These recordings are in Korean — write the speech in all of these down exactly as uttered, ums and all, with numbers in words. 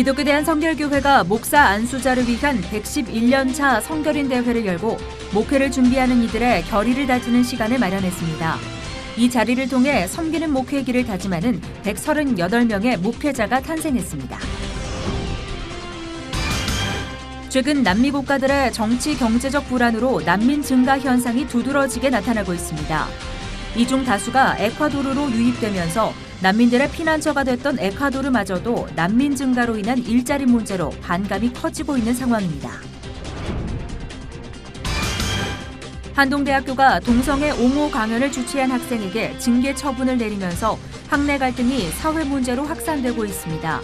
기독교 대한 성결교회가 목사 안수자를 위한 백십일 년 차 성결인 대회를 열고 목회를 준비하는 이들의 결의를 다지는 시간을 마련했습니다. 이 자리를 통해 섬기는 목회의 길을 다짐하는 백삼십팔 명의 목회자가 탄생했습니다. 최근 남미 국가들의 정치 경제적 불안으로 난민 증가 현상이 두드러지게 나타나고 있습니다. 이 중 다수가 에콰도르로 유입되면서 난민들의 피난처가 됐던 에콰도르마저도 난민 증가로 인한 일자리 문제로 반감이 커지고 있는 상황입니다. 한동대학교가 동성애 옹호 강연을 주최한 학생에게 징계 처분을 내리면서 학내 갈등이 사회 문제로 확산되고 있습니다.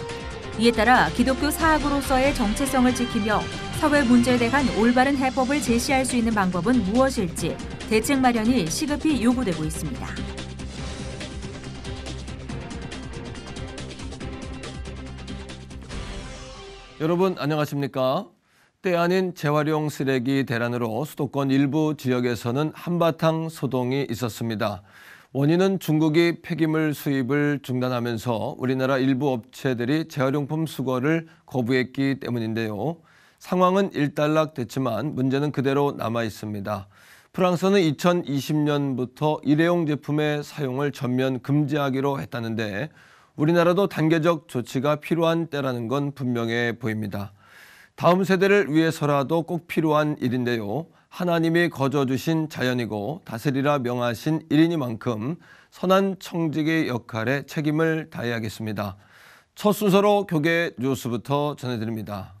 이에 따라 기독교 사학으로서의 정체성을 지키며 사회 문제에 대한 올바른 해법을 제시할 수 있는 방법은 무엇일지 대책 마련이 시급히 요구되고 있습니다. 여러분 안녕하십니까? 때 아닌 재활용 쓰레기 대란으로 수도권 일부 지역에서는 한바탕 소동이 있었습니다. 원인은 중국이 폐기물 수입을 중단하면서 우리나라 일부 업체들이 재활용품 수거를 거부했기 때문인데요. 상황은 일단락됐지만 문제는 그대로 남아 있습니다. 프랑스는 이천이십 년부터 일회용 제품의 사용을 전면 금지하기로 했다는데 우리나라도 단계적 조치가 필요한 때라는 건 분명해 보입니다. 다음 세대를 위해서라도 꼭 필요한 일인데요. 하나님이 거저 주신 자연이고 다스리라 명하신 일이니만큼 선한 청지기 역할에 책임을 다해야겠습니다. 첫 순서로 교계 뉴스부터 전해드립니다.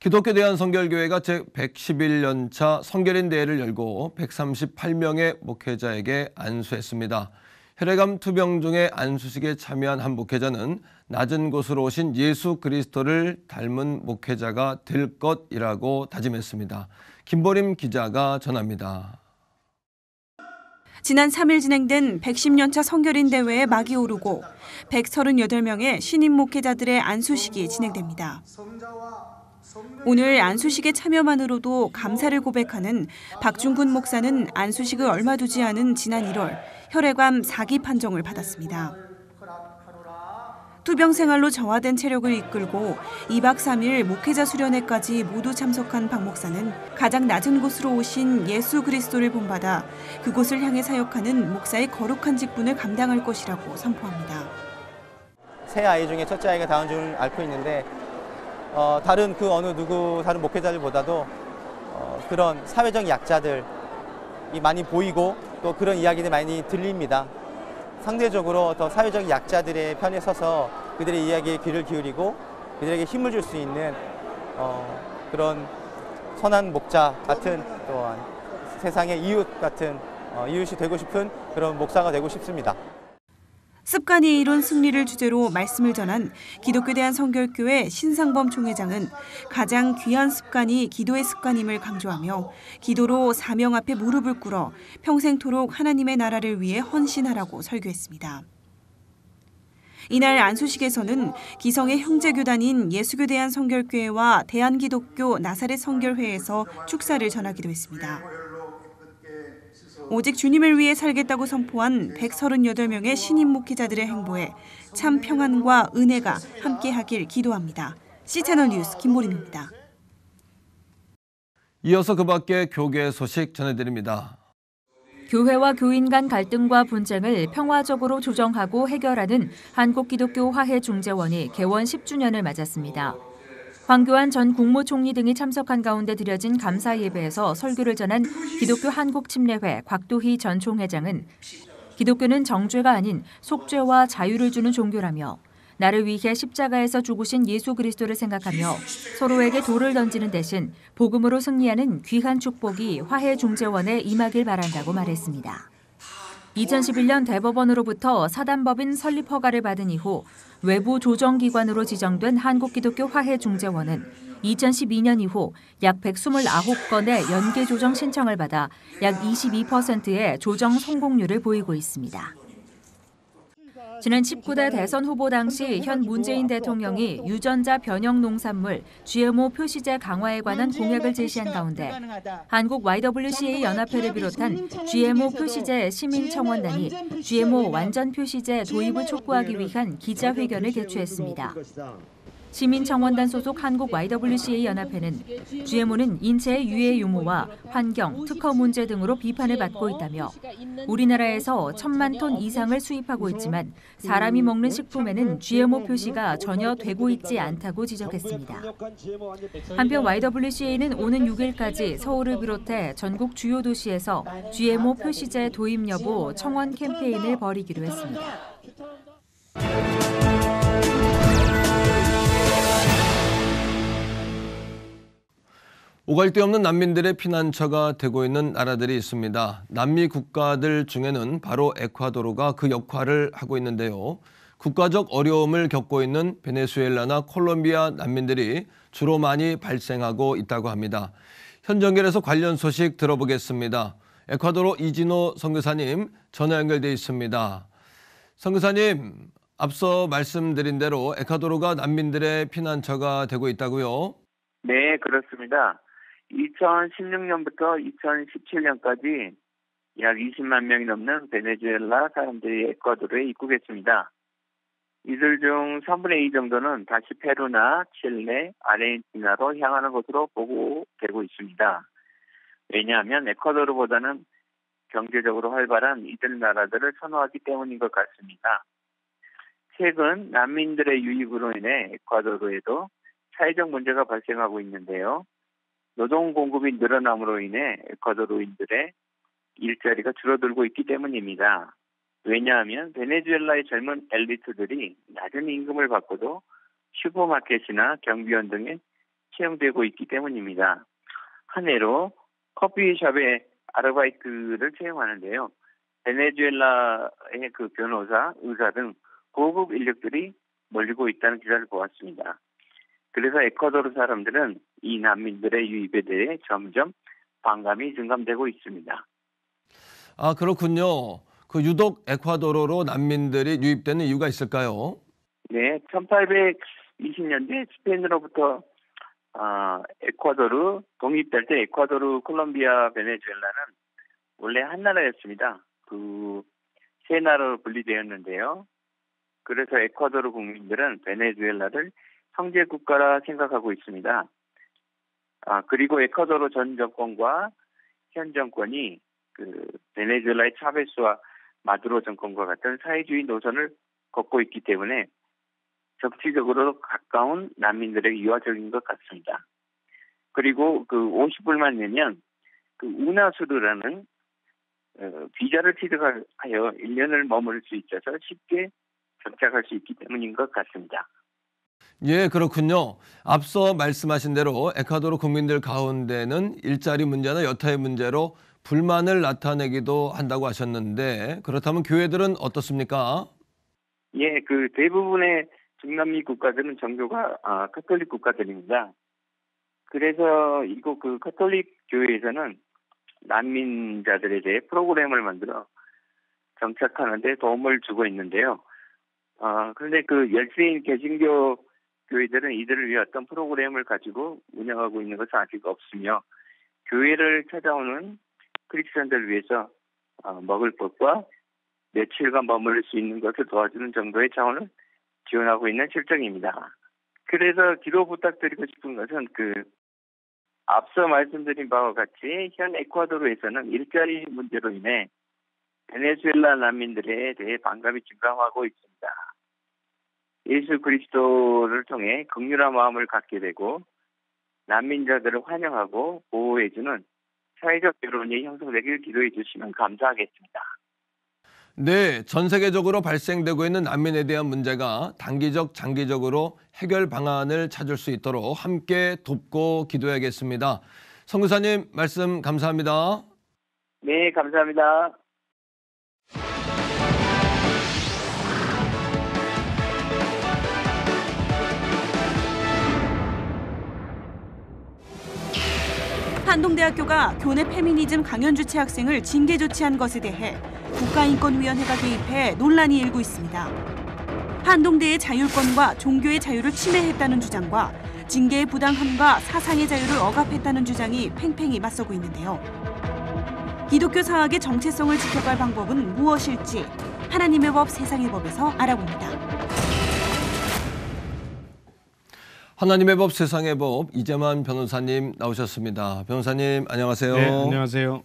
기독교 대한 성결교회가 제백십일 년 차 성결인 대회를 열고 백삼십팔 명의 목회자에게 안수했습니다. 혈액암 투병중에 안수식에 참여한 한 목회자는 낮은 곳으로 오신 예수 그리스도를 닮은 목회자가 될 것이라고 다짐했습니다. 김보림 기자가 전합니다. 지난 삼 일 진행된 백십 년 차 성결인 대회에 막이 오르고 백삼십팔 명의 신임 목회자들의 안수식이 진행됩니다. 오늘 안수식에 참여만으로도 감사를 고백하는 박중근 목사는 안수식을 얼마 두지 않은 지난 일월 혈액암 사 기 판정을 받았습니다. 투병 생활로 저하된 체력을 이끌고 이 박 삼 일 목회자 수련회까지 모두 참석한 박 목사는 가장 낮은 곳으로 오신 예수 그리스도를 본받아 그곳을 향해 사역하는 목사의 거룩한 직분을 감당할 것이라고 선포합니다. 세 아이 중에 첫째 아이가 다운증을 앓고 있는데 어, 다른 그 어느 누구 다른 목회자들보다도 어, 그런 사회적 약자들이 많이 보이고 또 그런 이야기들이 많이 들립니다. 상대적으로 더 사회적 약자들의 편에 서서 그들의 이야기에 귀를 기울이고 그들에게 힘을 줄 수 있는 어, 그런 선한 목자 같은 또한 세상의 이웃 같은 어, 이웃이 되고 싶은 그런 목사가 되고 싶습니다. 습관이 이룬 승리를 주제로 말씀을 전한 기독교 대한 성결교회 신상범 총회장은 가장 귀한 습관이 기도의 습관임을 강조하며 기도로 사명 앞에 무릎을 꿇어 평생토록 하나님의 나라를 위해 헌신하라고 설교했습니다. 이날 안수식에서는 기성의 형제교단인 예수교 대한 성결교회와 대한기독교 나사렛 성결회에서 축사를 전하기도 했습니다. 오직 주님을 위해 살겠다고 선포한 백삼십팔 명의 신임 목회자들의 행보에 참 평안과 은혜가 함께하길 기도합니다. C채널 뉴스 김보림입니다. 이어서 그 밖의 교계 소식 전해드립니다. 교회와 교인 간 갈등과 분쟁을 평화적으로 조정하고 해결하는 한국기독교화해중재원이 개원 십 주년을 맞았습니다. 황교안 전 국무총리 등이 참석한 가운데 드려진 감사 예배에서 설교를 전한 기독교 한국침례회 곽도희 전 총회장은 기독교는 정죄가 아닌 속죄와 자유를 주는 종교라며 나를 위해 십자가에서 죽으신 예수 그리스도를 생각하며 서로에게 돌을 던지는 대신 복음으로 승리하는 귀한 축복이 화해중재원에 임하길 바란다고 말했습니다. 이천십일 년 대법원으로부터 사단법인 설립 허가를 받은 이후 외부 조정기관으로 지정된 한국기독교화해중재원은 이천십이 년 이후 약 백이십구 건의 연계조정 신청을 받아 약 이십이 퍼센트의 조정 성공률을 보이고 있습니다. 지난 십구 대 대선 후보 당시 현 문재인 대통령이 유전자 변형 농산물 지엠오 표시제 강화에 관한 공약을 제시한 가운데 한국 와이더블유씨에이 연합회를 비롯한 지엠오 표시제 시민청원단이 지엠오 완전 표시제 도입을 촉구하기 위한 기자회견을 개최했습니다. 시민청원단 소속 한국 와이더블유씨에이 연합회는 지엠오는 인체의 유해 유무와 환경, 특허 문제 등으로 비판을 받고 있다며 우리나라에서 천만 톤 이상을 수입하고 있지만 사람이 먹는 식품에는 지엠오 표시가 전혀 되고 있지 않다고 지적했습니다. 한편 와이더블유씨에이는 오는 육 일까지 서울을 비롯해 전국 주요 도시에서 지엠오 표시제 도입 여부 청원 캠페인을 벌이기로 했습니다. 오갈 데 없는 난민들의 피난처가 되고 있는 나라들이 있습니다. 남미 국가들 중에는 바로 에콰도르가 그 역할을 하고 있는데요. 국가적 어려움을 겪고 있는 베네수엘라나 콜롬비아 난민들이 주로 많이 발생하고 있다고 합니다. 현 연결해서 관련 소식 들어보겠습니다. 에콰도르 이진호 선교사님 전화 연결돼 있습니다. 선교사님, 앞서 말씀드린 대로 에콰도르가 난민들의 피난처가 되고 있다고요? 네, 그렇습니다. 이천십육 년부터 이천십칠 년까지 약 이십만 명이 넘는 베네수엘라 사람들이 에콰도르에 입국했습니다. 이들 중 삼분의 이 정도는 다시 페루나 칠레, 아르헨티나로 향하는 것으로 보고되고 있습니다. 왜냐하면 에콰도르보다는 경제적으로 활발한 이들 나라들을 선호하기 때문인 것 같습니다. 최근 난민들의 유입으로 인해 에콰도르에도 사회적 문제가 발생하고 있는데요. 노동 공급이 늘어남으로 인해 에콰도르인들의 일자리가 줄어들고 있기 때문입니다. 왜냐하면 베네수엘라의 젊은 엘리트들이 낮은 임금을 받고도 슈퍼마켓이나 경비원 등에 채용되고 있기 때문입니다. 한 해로 커피숍에 아르바이트를 채용하는데요. 베네수엘라의 그 변호사, 의사 등 고급 인력들이 몰리고 있다는 기사를 보았습니다. 그래서 에콰도르 사람들은 이 난민들의 유입에 대해 점점 반감이 증감되고 있습니다. 아, 그렇군요. 그 유독 에콰도르로 난민들이 유입되는 이유가 있을까요? 네, 천팔백이십 년대 스페인으로부터 아, 에콰도르 독립될 때 에콰도르, 콜롬비아, 베네수엘라는 원래 한 나라였습니다. 그 세 나라로 분리되었는데요. 그래서 에콰도르 국민들은 베네수엘라를 형제 국가라 생각하고 있습니다. 아, 그리고 에콰도르 전 정권과 현 정권이 그 베네수엘라의 차베스와 마두로 정권과 같은 사회주의 노선을 걷고 있기 때문에 정치적으로 가까운 난민들에게 유화적인 것 같습니다. 그리고 그 오십 불만 내면 그 우나수르라는 어, 비자를 취득하여 일 년을 머무를 수 있어서 쉽게 정착할 수 있기 때문인 것 같습니다. 예, 그렇군요. 앞서 말씀하신 대로 에콰도르 국민들 가운데는 일자리 문제나 여타의 문제로 불만을 나타내기도 한다고 하셨는데, 그렇다면 교회들은 어떻습니까? 예, 그 대부분의 중남미 국가들은 종교가 아, 카톨릭 국가들입니다. 그래서 이곳 그 카톨릭 교회에서는 난민자들에 대해 프로그램을 만들어 정착하는 데 도움을 주고 있는데요. 아, 그런데 그 열세인 개신교 교회들은 이들을 위해 어떤 프로그램을 가지고 운영하고 있는 것은 아직 없으며 교회를 찾아오는 크리스천들을 위해서 먹을 것과 며칠간 머무를 수 있는 것을 도와주는 정도의 차원을 지원하고 있는 실정입니다. 그래서 기도 부탁드리고 싶은 것은 그 앞서 말씀드린 바와 같이 현 에콰도르에서는 일자리 문제로 인해 베네수엘라 난민들에 대해 반감이 증가하고 있습니다. 예수 그리스도를 통해 긍휼한 마음을 갖게 되고 난민자들을 환영하고 보호해주는 사회적 여론이 형성되길 기도해 주시면 감사하겠습니다. 네, 전 세계적으로 발생되고 있는 난민에 대한 문제가 단기적, 장기적으로 해결 방안을 찾을 수 있도록 함께 돕고 기도해야겠습니다. 선교사님, 말씀 감사합니다. 네, 감사합니다. 한동대학교가 교내 페미니즘 강연 주최 학생을 징계 조치한 것에 대해 국가인권위원회가 개입해 논란이 일고 있습니다. 한동대의 자율권과 종교의 자유를 침해했다는 주장과 징계의 부당함과 사상의 자유를 억압했다는 주장이 팽팽히 맞서고 있는데요. 기독교 사학의 정체성을 지켜갈 방법은 무엇일지 하나님의 법, 세상의 법에서 알아봅니다. 하나님의 법, 세상의 법, 이재만 변호사님 나오셨습니다. 변호사님 안녕하세요. 네, 안녕하세요.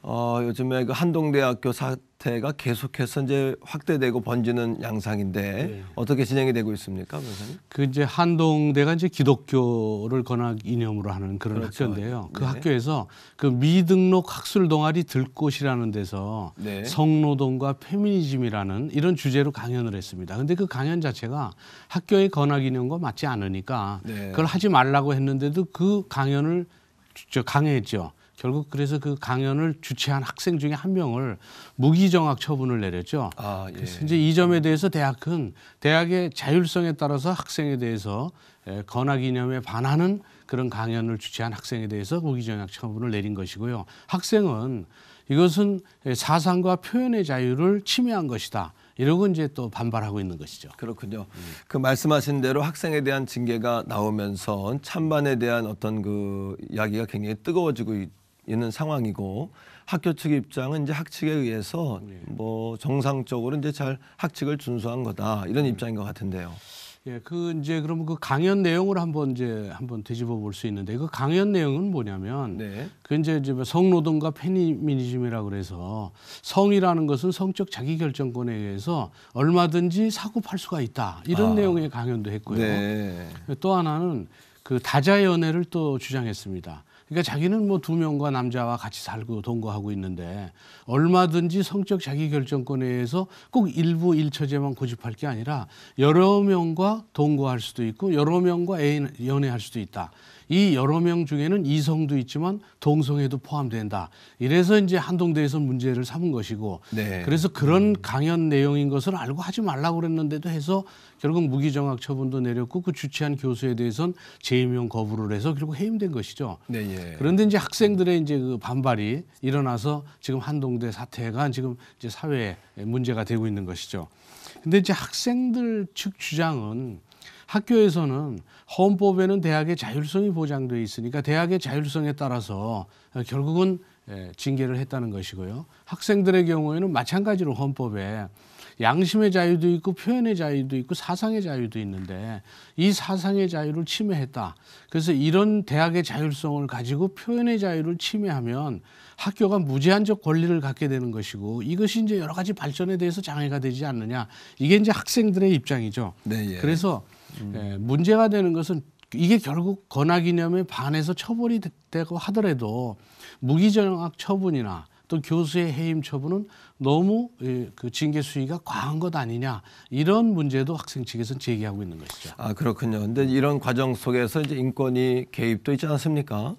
어, 요즘에 그 한동대학교 사태가 계속해서 이제 확대되고 번지는 양상인데 네. 어떻게 진행이 되고 있습니까, 변호사님? 그 이제 한동대가 이제 기독교를 권학 이념으로 하는 그런 그렇죠. 학교인데요. 그 네. 학교에서 그 미등록 학술 동아리 들꽃이라는 데서 네. 성노동과 페미니즘이라는 이런 주제로 강연을 했습니다. 근데 그 강연 자체가 학교의 권학 이념과 맞지 않으니까 네. 그걸 하지 말라고 했는데도 그 강연을 강행했죠. 결국 그래서 그 강연을 주최한 학생 중에 한 명을 무기정학 처분을 내렸죠. 아, 예. 그래서 이제 이 점에 대해서 대학은 대학의 자율성에 따라서 학생에 대해서 권학 이념에 반하는 그런 강연을 주최한 학생에 대해서 무기정학 처분을 내린 것이고요. 학생은 이것은 사상과 표현의 자유를 침해한 것이다. 이러고 이제 또 반발하고 있는 것이죠. 그렇군요. 음. 그 말씀하신 대로 학생에 대한 징계가 나오면서 찬반에 대한 어떤 그 이야기가 굉장히 뜨거워지고 있. 있는 상황이고 학교 측 입장은 이제 학칙에 의해서 뭐 정상적으로 이제 잘 학칙을 준수한 거다 이런 입장인 것 같은데요. 예, 그 이제 그러면 그 강연 내용을 한번 이제 한번 되짚어 볼 수 있는데 그 강연 내용은 뭐냐면 네. 그 이제 이제 성노동과 페미니즘이라고 그래서 성이라는 것은 성적 자기결정권에 의해서 얼마든지 사고팔 수가 있다 이런 아. 내용의 강연도 했고요. 네. 또 하나는 그 다자연애를 또 주장했습니다. 그러니까 자기는 뭐 두 명과 남자와 같이 살고 동거하고 있는데 얼마든지 성적 자기결정권에 의해서 꼭 일부 일처제만 고집할 게 아니라 여러 명과 동거할 수도 있고 여러 명과 애인, 연애할 수도 있다. 이 여러 명 중에는 이성도 있지만 동성애도 포함된다. 이래서 이제 한동대에서 문제를 삼은 것이고 네. 그래서 그런 음. 강연 내용인 것을 알고 하지 말라고 그랬는데도 해서 결국 무기정학 처분도 내렸고 그 주최한 교수에 대해서는 재임용 거부를 해서 결국 해임된 것이죠. 네, 예. 그런데 이제 학생들의 이제 그 반발이 일어나서 지금 한동대 사태가 지금 이제 사회에 문제가 되고 있는 것이죠. 근데 이제 학생들 측 주장은 학교에서는 헌법에는 대학의 자율성이 보장돼 있으니까 대학의 자율성에 따라서 결국은 징계를 했다는 것이고요. 학생들의 경우에는 마찬가지로 헌법에 양심의 자유도 있고 표현의 자유도 있고 사상의 자유도 있는데 이 사상의 자유를 침해했다. 그래서 이런 대학의 자율성을 가지고 표현의 자유를 침해하면 학교가 무제한적 권리를 갖게 되는 것이고 이것이 이제 여러 가지 발전에 대해서 장애가 되지 않느냐. 이게 이제 학생들의 입장이죠. 네, 예. 그래서 음. 예, 문제가 되는 것은 이게 결국 권학이념에 반해서 처벌이 되고 하더라도 무기정학 처분이나 또 교수의 해임 처분은 너무 그 징계 수위가 과한 것 아니냐 이런 문제도 학생 측에서는 제기하고 있는 것이죠. 아 그렇군요. 그런데 이런 과정 속에서 이제 인권위 개입도 있지 않습니까?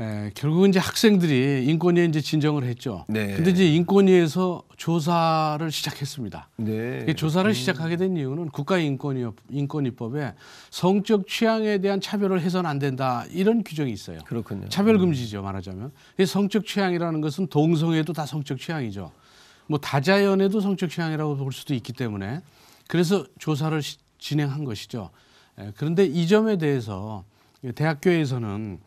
에, 결국은 이제 학생들이 인권위에 이제 진정을 했죠. 네. 근데 이제 인권위에서 조사를 시작했습니다. 네. 조사를 음. 시작하게 된 이유는 국가인권위법, 인권위법에 성적 취향에 대한 차별을 해서는 안 된다 이런 규정이 있어요. 그렇군요. 차별금지죠, 말하자면. 성적 취향이라는 것은 동성애도 다 성적 취향이죠. 뭐 다자연애도 성적 취향이라고 볼 수도 있기 때문에 그래서 조사를 시, 진행한 것이죠. 에, 그런데 이 점에 대해서 대학교에서는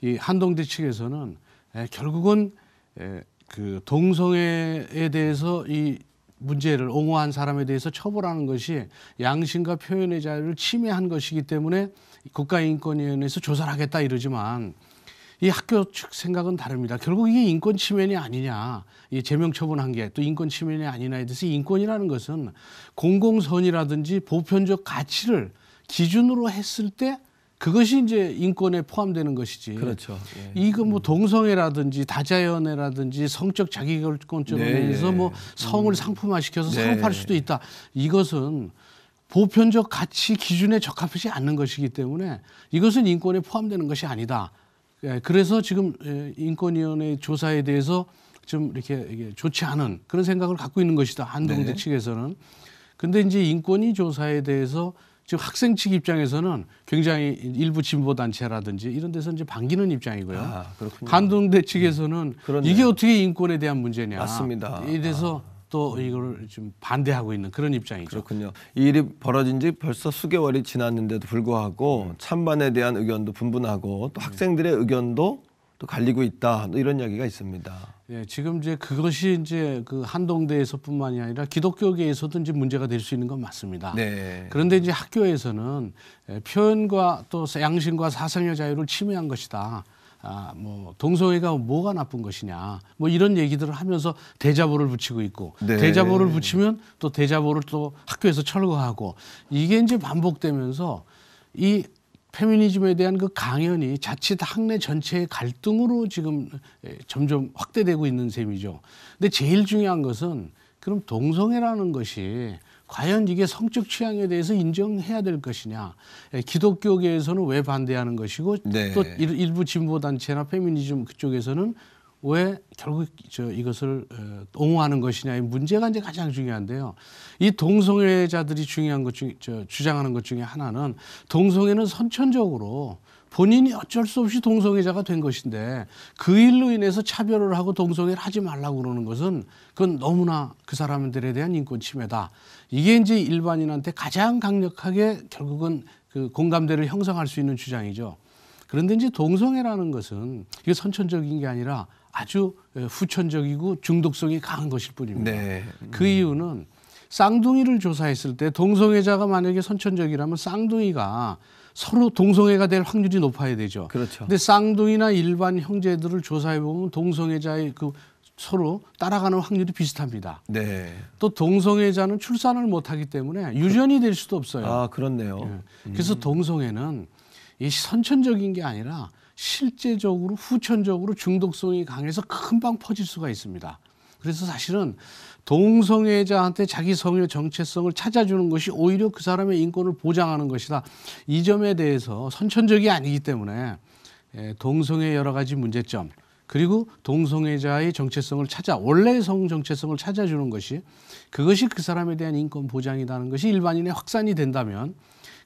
이 한동대 측에서는 에, 결국은 에, 그 동성애에 대해서 이 문제를 옹호한 사람에 대해서 처벌하는 것이 양심과 표현의 자유를 침해한 것이기 때문에 국가인권위원회에서 조사를 하겠다 이러지만 이 학교 측 생각은 다릅니다. 결국 이게 인권 침해냐 아니냐, 이 제명 처분한 게 또 인권 침해냐 아니냐에 대해서 인권이라는 것은 공공선이라든지 보편적 가치를 기준으로 했을 때 그것이 이제 인권에 포함되는 것이지. 그렇죠. 예. 이거 뭐 동성애라든지 다자연애라든지 성적 자기결정권에 의해서 네. 뭐 성을 음. 상품화시켜서 네. 사업할 수도 있다. 이것은 보편적 가치 기준에 적합하지 않는 것이기 때문에 이것은 인권에 포함되는 것이 아니다. 예. 그래서 지금 인권위원회 조사에 대해서 좀 이렇게 좋지 않은 그런 생각을 갖고 있는 것이다. 한동대 네. 측에서는. 근데 이제 인권위 조사에 대해서 지금 학생 측 입장에서는 굉장히 일부 진보 단체라든지 이런 데서 이제 반기는 입장이고요. 아, 한동대 측에서는 음, 이게 어떻게 인권에 대한 문제냐. 맞습니다. 이래서 아. 또 이걸 좀 반대하고 있는 그런 입장이죠. 그렇군요. 이 일이 벌어진 지 벌써 수개월이 지났는데도 불구하고 음. 찬반에 대한 의견도 분분하고 또 학생들의 음. 의견도 또 갈리고 있다. 이런 이야기가 있습니다. 예, 지금 이제 그것이 이제 그 한동대에서뿐만이 아니라 기독교계에서도 이제 문제가 될 수 있는 건 맞습니다. 네. 그런데 이제 학교에서는 표현과 또 양심과 사상의 자유를 침해한 것이다. 아, 뭐 동성애가 뭐가 나쁜 것이냐, 뭐 이런 얘기들을 하면서 대자보를 붙이고 있고 네. 대자보를 붙이면 또 대자보를 또 학교에서 철거하고 이게 이제 반복되면서 이 페미니즘에 대한 그 강연이 자칫 학내 전체의 갈등으로 지금 점점 확대되고 있는 셈이죠. 근데 제일 중요한 것은 그럼 동성애라는 것이 과연 이게 성적 취향에 대해서 인정해야 될 것이냐. 기독교계에서는 왜 반대하는 것이고 네. 또 일부 진보단체나 페미니즘 그쪽에서는 왜 결국 저 이것을 옹호하는 것이냐의 문제가 이제 가장 중요한데요. 이 동성애자들이 중요한 것 중, 저 주장하는 것 중에 하나는 동성애는 선천적으로 본인이 어쩔 수 없이 동성애자가 된 것인데 그 일로 인해서 차별을 하고 동성애를 하지 말라고 그러는 것은 그건 너무나 그 사람들에 대한 인권 침해다. 이게 이제 일반인한테 가장 강력하게 결국은 그 공감대를 형성할 수 있는 주장이죠. 그런데 이제 동성애라는 것은 이게 선천적인 게 아니라 아주 후천적이고 중독성이 강한 것일 뿐입니다. 네. 음. 그 이유는 쌍둥이를 조사했을 때 동성애자가 만약에 선천적이라면 쌍둥이가 서로 동성애가 될 확률이 높아야 되죠. 그렇죠. 근데 쌍둥이나 일반 형제들을 조사해 보면 동성애자의 그 서로 따라가는 확률이 비슷합니다. 네. 또 동성애자는 출산을 못하기 때문에 유전이 될 수도 없어요. 아, 그렇네요. 네. 음. 그래서 동성애는 이 선천적인 게 아니라 실제적으로 후천적으로 중독성이 강해서 금방 퍼질 수가 있습니다. 그래서 사실은 동성애자한테 자기 성의 정체성을 찾아주는 것이 오히려 그 사람의 인권을 보장하는 것이다. 이 점에 대해서 선천적이 아니기 때문에 동성애의 여러 가지 문제점 그리고 동성애자의 정체성을 찾아 원래의 성 정체성을 찾아주는 것이 그것이 그 사람에 대한 인권 보장이라는 것이 일반인의 확산이 된다면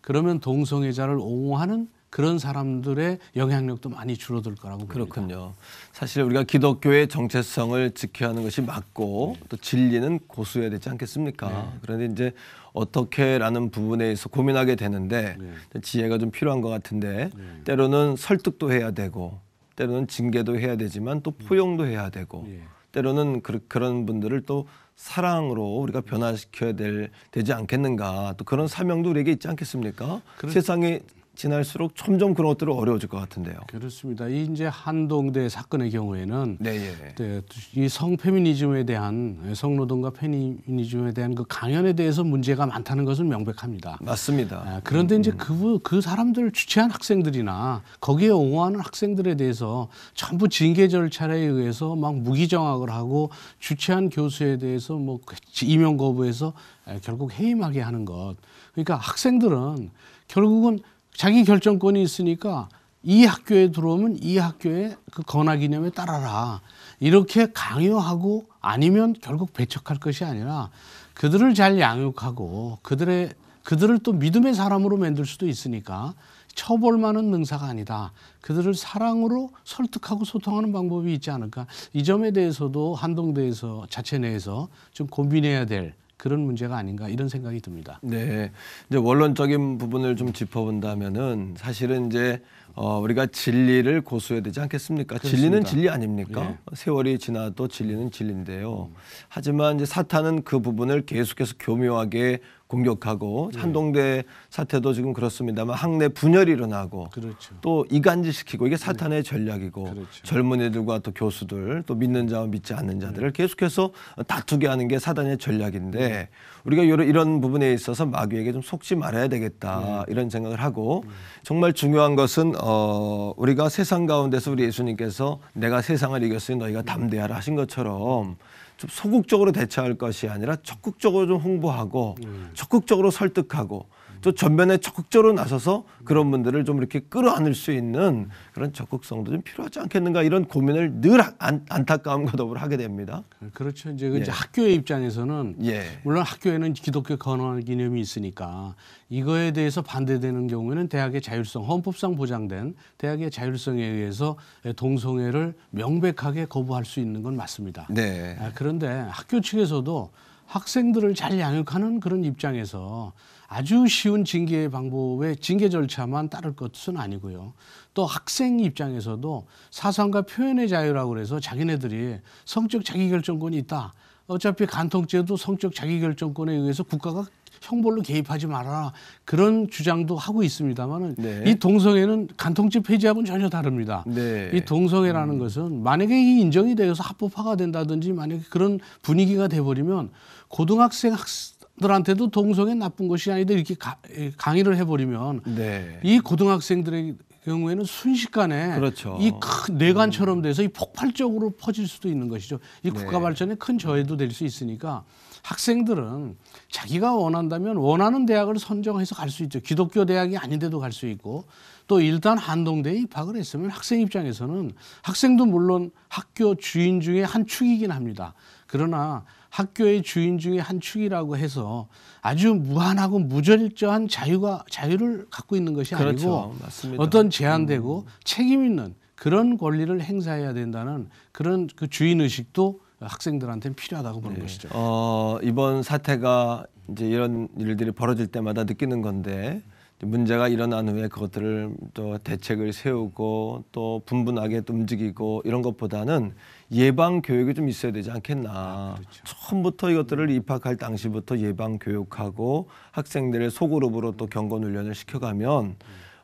그러면 동성애자를 옹호하는 그런 사람들의 영향력도 많이 줄어들 거라고 봅니다. 그렇군요. 사실 우리가 기독교의 정체성을 지켜야 하는 것이 맞고 네. 또 진리는 고수해야 되지 않겠습니까? 네. 그런데 이제 어떻게라는 부분에서 고민하게 되는데 네. 지혜가 좀 필요한 것 같은데 네. 때로는 설득도 해야 되고 때로는 징계도 해야 되지만 또 포용도 해야 되고 네. 때로는 그, 그런 분들을 또 사랑으로 우리가 변화시켜야 될, 되지 않겠는가. 또 그런 사명도 우리에게 있지 않겠습니까? 그렇... 세상이 지날수록 점점 그런 것들은 어려워질 것 같은데요. 그렇습니다. 이 이제 한동대 사건의 경우에는 네, 예. 네, 이 성페미니즘에 대한 성노동과 페미니즘에 대한 그 강연에 대해서 문제가 많다는 것은 명백합니다. 맞습니다. 네, 그런데 음, 이제 그, 그 사람들을 주최한 학생들이나 거기에 옹호하는 학생들에 대해서 전부 징계 절차에 의해서 막 무기정학을 하고 주최한 교수에 대해서 뭐 임용 거부해서 결국 해임하게 하는 것. 그러니까 학생들은 결국은 자기 결정권이 있으니까 이 학교에 들어오면 이 학교의 그 건학 이념에 따라라. 이렇게 강요하고 아니면 결국 배척할 것이 아니라 그들을 잘 양육하고 그들의, 그들을 또 믿음의 사람으로 만들 수도 있으니까 처벌만은 능사가 아니다. 그들을 사랑으로 설득하고 소통하는 방법이 있지 않을까. 이 점에 대해서도 한동대에서 자체 내에서 좀 고민해야 될 그런 문제가 아닌가 이런 생각이 듭니다. 네, 이제 원론적인 부분을 좀 짚어본다면은 사실은 이제 어, 우리가 진리를 고수해야 되지 않겠습니까? 그렇습니다. 진리는 진리 아닙니까? 예. 세월이 지나도 진리는 진리인데요. 음. 하지만 이제 사탄은 그 부분을 계속해서 교묘하게 공격하고 예. 한동대 사태도 지금 그렇습니다만 학내 분열이 일어나고 그렇죠. 또 이간질시키고 이게 사탄의 전략이고 그렇죠. 젊은이들과 또 교수들 또 믿는 자와 믿지 않는 자들을 예. 계속해서 다투게 하는 게 사탄의 전략인데 예. 우리가 이런 부분에 있어서 마귀에게 좀 속지 말아야 되겠다 예. 이런 생각을 하고 예. 정말 중요한 것은 어, 우리가 세상 가운데서 우리 예수님께서 내가 세상을 이겼으니 너희가 담대하라 하신 것처럼 좀 소극적으로 대처할 것이 아니라 적극적으로 좀 홍보하고 음. 적극적으로 설득하고 또 전면에 적극적으로 나서서 그런 분들을 좀 이렇게 끌어안을 수 있는 그런 적극성도 좀 필요하지 않겠는가, 이런 고민을 늘 안, 안타까움과 더불어 하게 됩니다. 그렇죠. 이제, 예. 이제 학교의 입장에서는 예. 물론 학교에는 기독교 건원 이념이 있으니까 이거에 대해서 반대되는 경우에는 대학의 자율성, 헌법상 보장된 대학의 자율성에 의해서 동성애를 명백하게 거부할 수 있는 건 맞습니다. 네. 그런데 학교 측에서도 학생들을 잘 양육하는 그런 입장에서 아주 쉬운 징계 방법의 징계 절차만 따를 것은 아니고요. 또 학생 입장에서도 사상과 표현의 자유라고 그래서 자기네들이 성적 자기결정권이 있다. 어차피 간통죄도 성적 자기결정권에 의해서 국가가 형벌로 개입하지 말아라. 그런 주장도 하고 있습니다만 네. 이 동성애는 간통죄 폐지하고는 전혀 다릅니다. 네. 이 동성애라는 음. 것은 만약에 이 인정이 되어서 합법화가 된다든지 만약에 그런 분위기가 돼버리면 고등학생 학생들한테도 동성애 나쁜 것이 아니다 이렇게 가, 강의를 해버리면 네. 이 고등학생들의 경우에는 순식간에 그렇죠. 이 큰 뇌관처럼 돼서 이 폭발적으로 퍼질 수도 있는 것이죠. 이 국가 네. 발전에 큰 저해도 될 수 있으니까 학생들은 자기가 원한다면 원하는 대학을 선정해서 갈 수 있죠. 기독교 대학이 아닌데도 갈 수 있고 또 일단 한동대에 입학을 했으면 학생 입장에서는 학생도 물론 학교 주인 중에 한 축이긴 합니다. 그러나 학교의 주인 중에 한 축이라고 해서 아주 무한하고 무절저한 자유가 자유를 갖고 있는 것이 아니고 그렇죠. 어떤 제한되고 음. 책임 있는 그런 권리를 행사해야 된다는 그런 그 주인 의식도 학생들한테는 필요하다고 보는 네. 것이죠. 어, 이번 사태가 이제 이런 일들이 벌어질 때마다 느끼는 건데 문제가 일어난 후에 그것들을 또 대책을 세우고 또 분분하게 또 움직이고 이런 것보다는 예방 교육이 좀 있어야 되지 않겠나. 아, 그렇죠. 처음부터 이것들을 입학할 당시부터 예방 교육하고 학생들의 소그룹으로 또 경건 훈련을 시켜가면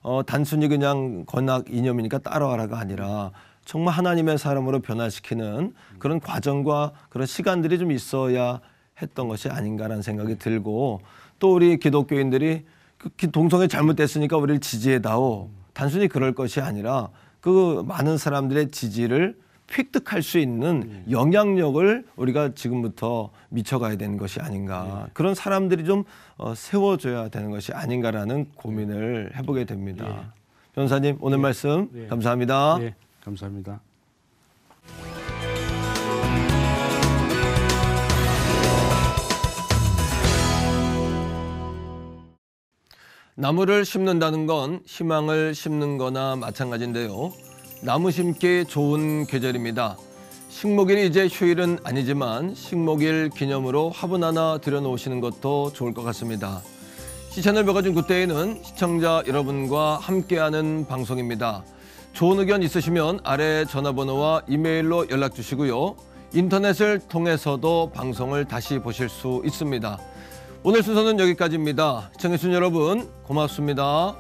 어, 단순히 그냥 권학 이념이니까 따라와라가 아니라 정말 하나님의 사람으로 변화시키는 그런 과정과 그런 시간들이 좀 있어야 했던 것이 아닌가라는 생각이 들고 또 우리 기독교인들이 그 동성애 잘못됐으니까 우리를 지지해다오. 단순히 그럴 것이 아니라 그 많은 사람들의 지지를 획득할 수 있는 영향력을 우리가 지금부터 미쳐가야 되는 것이 아닌가. 그런 사람들이 좀 세워줘야 되는 것이 아닌가라는 고민을 해보게 됩니다. 변호사님 오늘 말씀 감사합니다. 감사합니다. 나무를 심는다는 건 희망을 심는 거나 마찬가지인데요. 나무 심기 좋은 계절입니다. 식목일이 이제 휴일은 아니지만 식목일 기념으로 화분 하나 들여놓으시는 것도 좋을 것 같습니다. C채널 벼가 준 굿데이는 시청자 여러분과 함께하는 방송입니다. 좋은 의견 있으시면 아래 전화번호와 이메일로 연락 주시고요. 인터넷을 통해서도 방송을 다시 보실 수 있습니다. 오늘 순서는 여기까지입니다. 시청해주신 여러분 고맙습니다.